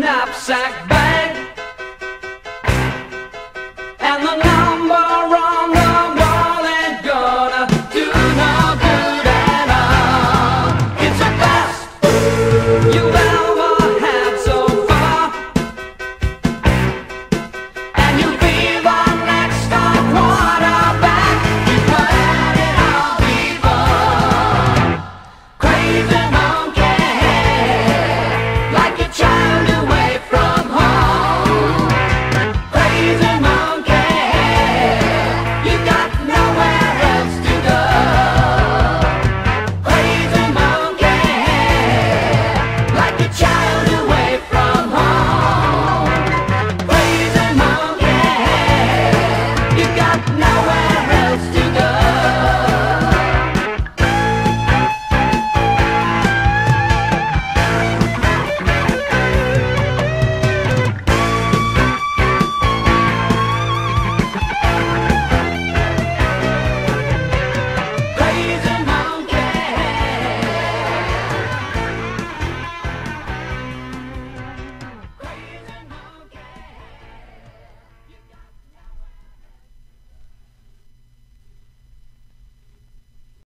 knapsack.